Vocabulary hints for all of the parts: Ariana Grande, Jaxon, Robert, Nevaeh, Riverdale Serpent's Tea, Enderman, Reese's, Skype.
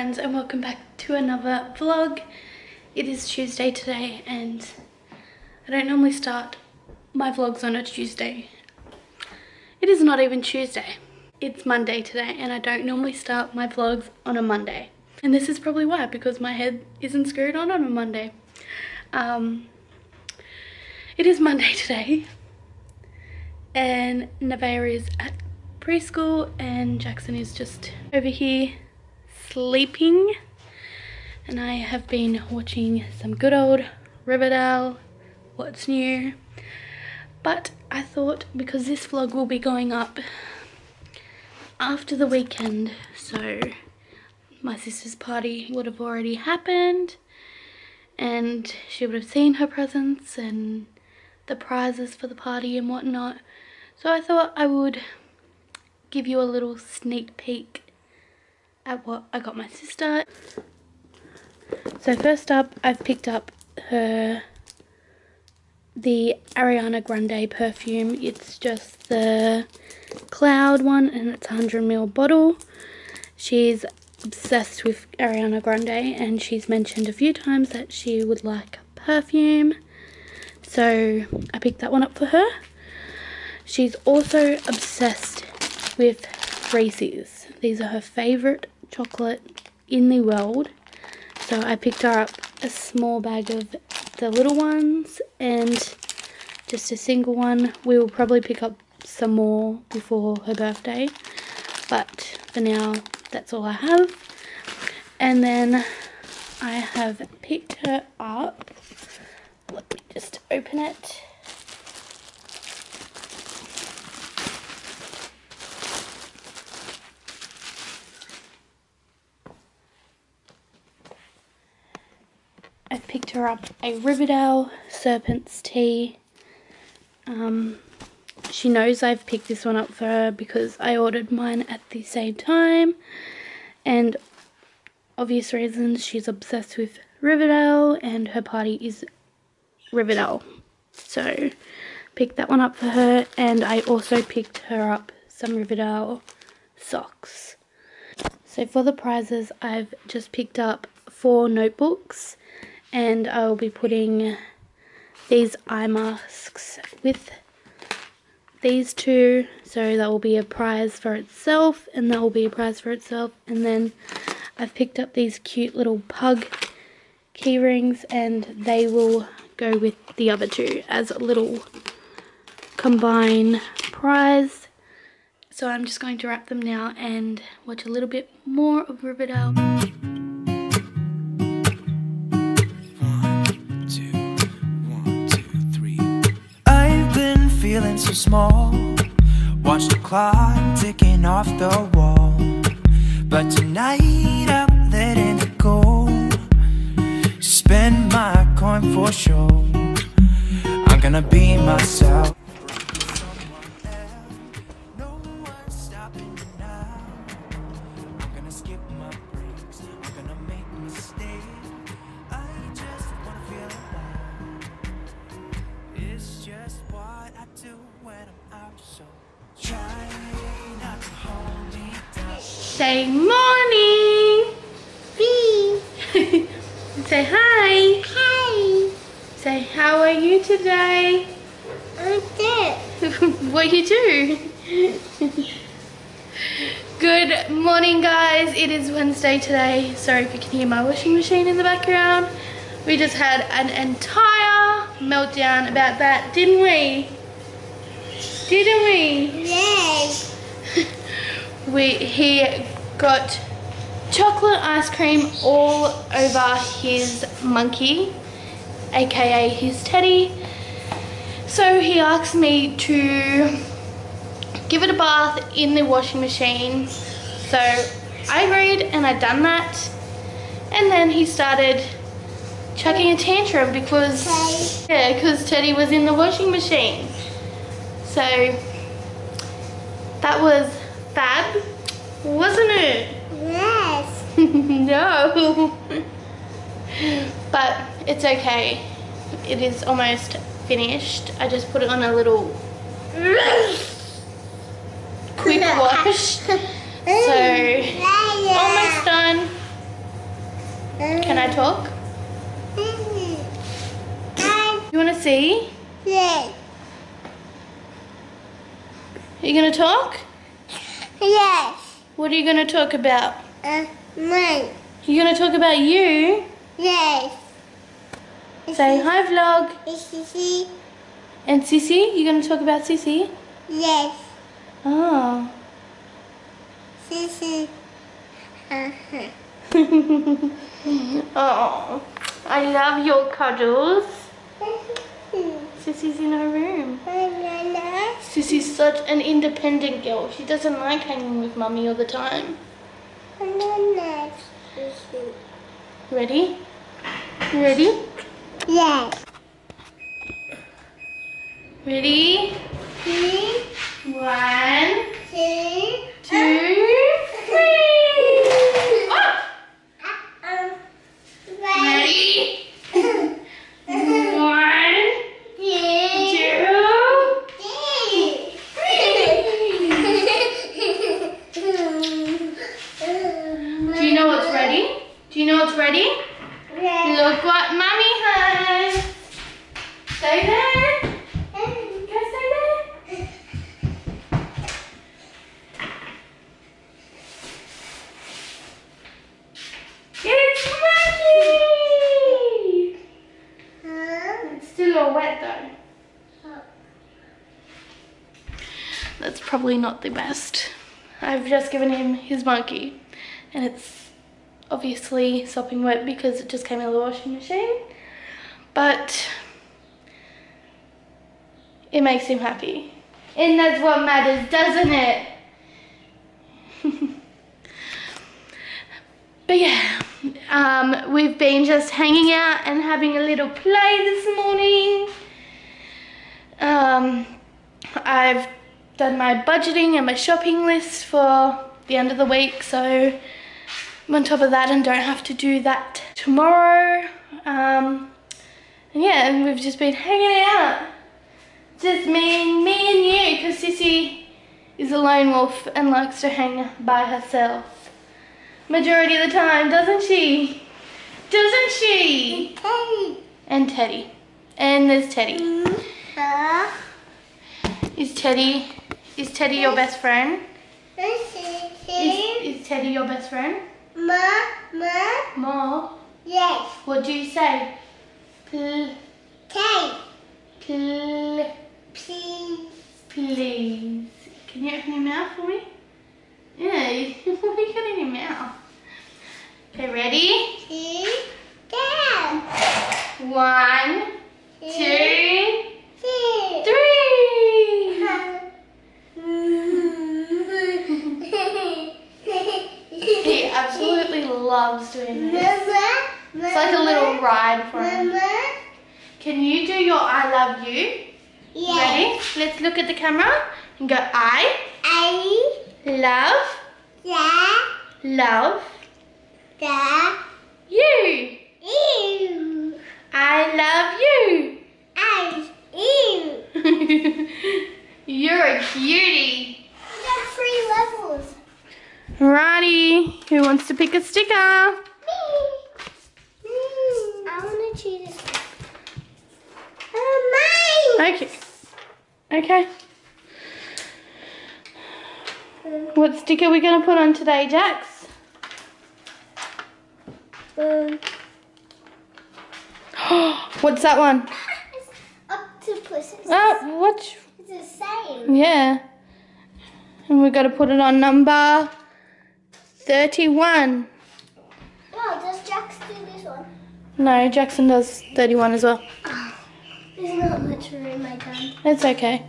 friends, and welcome back to another vlog. It is Tuesday today, and I don't normally start my vlogs on a Tuesday. It is not even Tuesday. It's Monday today, and I don't normally start my vlogs on a Monday. And this is probably why, because my head isn't screwed on a Monday. It is Monday today, and Nevaeh is at preschool and Jaxon is just over here sleeping, and I have been watching some good old Riverdale, what's new. But I thought, because this vlog will be going up after the weekend, so my sister's party would have already happened and she would have seen her presents and the prizes for the party and whatnot, so I thought I would give you a little sneak peek at what I got my sister. So first up, I've picked up the Ariana Grande perfume. It's just the cloud one, and it's a 100ml bottle. She's obsessed with Ariana Grande, and she's mentioned a few times that she would like perfume, so I picked that one up for her. She's also obsessed with Reese's. These are her favorite chocolate in the world, so I picked her up a small bag of the little ones and just a single one. We will probably pick up some more before her birthday, but for now that's all I have. And then I have picked her up, let me just open it. I've picked her up a Riverdale Serpent's Tea. She knows I've picked this one up for her because I ordered mine at the same time, and obvious reasons, she's obsessed with Riverdale and her party is Riverdale. So picked that one up for her, and I also picked her up some Riverdale socks. So for the prizes, I've just picked up 4 notebooks, and I'll be putting these eye masks with these two, so that will be a prize for itself, and that will be a prize for itself. And then I've picked up these cute little pug key rings, and they will go with the other two as a little combined prize. So I'm just going to wrap them now and watch a little bit more of Riverdale. Feeling so small, watch the clock ticking off the wall, but tonight I'm letting it go, spend my coin for sure, I'm gonna be myself. No one's stopping me now, I'm gonna skip my breaks, I'm gonna make mistakes, I just wanna feel alive, it's just what I do when I'm out, so try not to hold me down. Say morning! Bee! Say hi! Hi! Say how are you today? I'm good. What you do? Good morning guys, it is Wednesday today. Sorry if you can hear my washing machine in the background. We just had an entire meltdown about that, didn't we? Didn't we? Yes. He got chocolate ice cream all over his monkey, aka his teddy. So he asked me to give it a bath in the washing machine. So I agreed, and I done that. And then he started chucking a tantrum because Teddy was in the washing machine. So that was bad, wasn't it? Yes. No. But it's okay. It is almost finished. I just put it on a little quick wash. So almost done. Can I talk? You want to see? Yes. Are you going to talk? Yes. What are you going to talk about? Me. You're going to talk about you? Yes. Say hi, vlog. It's Sissy. And Sissy? You're going to talk about Sissy? Yes. Oh. Sissy. Oh, I love your cuddles. Sissy's in her room. Sissy's such an independent girl. She doesn't like hanging with Mummy all the time. Ready? You ready? Yes. Ready? 3, 1, 2, 3. Probably not the best. I've just given him his monkey and it's obviously sopping wet because it just came out of the washing machine, but it makes him happy and that's what matters, doesn't it? But yeah, we've been just hanging out and having a little play this morning. I've done my budgeting and my shopping list for the end of the week, so I'm on top of that and don't have to do that tomorrow. And yeah, and we've just been hanging out, just me and you, because Sissy is a lone wolf and likes to hang by herself majority of the time, doesn't she? Doesn't she? And Teddy. And there's Teddy. Is Teddy your best friend? Is Teddy your best friend? More? Yes. What do you say? Please. Can you open your mouth for me? Yeah, you got in your mouth. Okay, ready? Go. 1, 2, 3. He absolutely loves doing this. It's like a little ride for him. Can you do your I love you? Yes. Ready? Let's look at the camera and go I love. Yeah. Love. Yeah. You. You. I love you. I you. You're a cutie. We got 3 levels. Righty, who wants to pick a sticker? Me. I want to choose this one. Mine. Okay. What sticker are we going to put on today, Jax? What's that one? It's octopus. What? It's the same. Yeah. And we've got to put it on number 31. Oh, does Jaxon do this one? No, Jaxon does 31 as well. Oh, there's not much room, my dad. It's okay.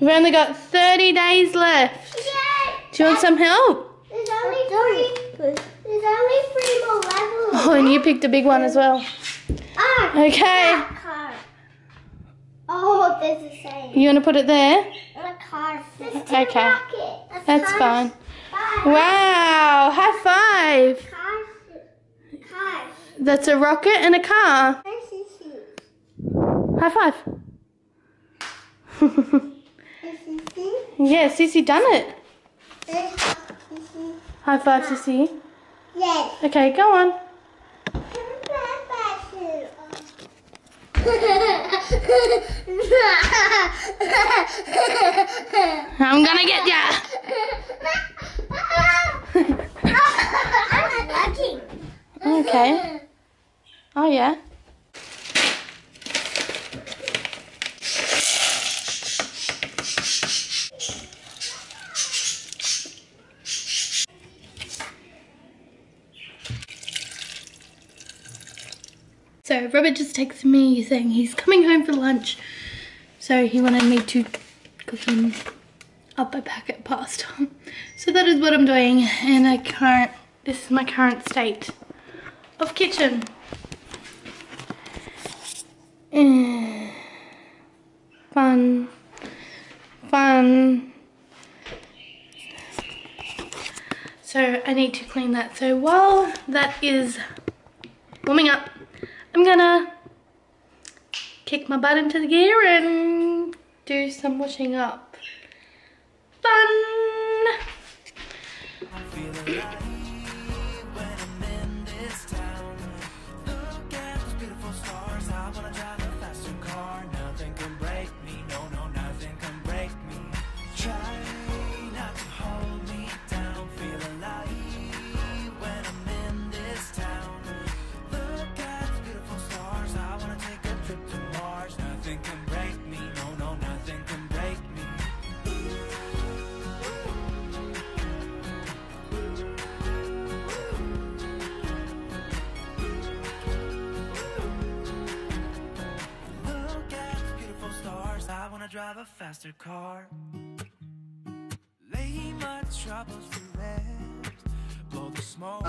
We've only got 30 days left. Yay! Do you want some help? There's only 3 more levels. Oh, and you picked a big one as well. Oh, okay. That card. Oh, there's the same. You want to put it there? I can't. Okay. That's fine. Wow, high five. Car. That's a rocket and a car. High five. Yeah, Sissy done it. High five, Sissy. Yes. Okay, go on. I'm gonna get ya. I'm working. Okay. Oh yeah. So Robert just texted me saying he's coming home for lunch. So he wanted me to cook him up a packet pasta. So that is what I'm doing, and this is my current state of kitchen. Fun. So I need to clean that. So while that is warming up, I'm gonna kick my butt into the gear and do some washing up. Fun! Drive a faster car, lay my troubles to rest, blow the smoke.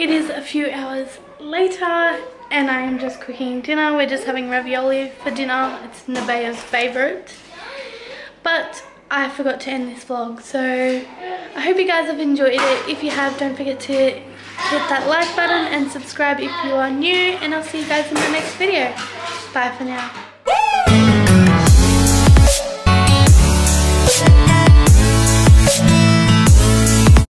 It is a few hours later and I am just cooking dinner. We're just having ravioli for dinner. It's Nevaeh's favourite. But I forgot to end this vlog. So I hope you guys have enjoyed it. If you have, don't forget to hit that like button and subscribe if you are new. And I'll see you guys in my next video. Bye for now.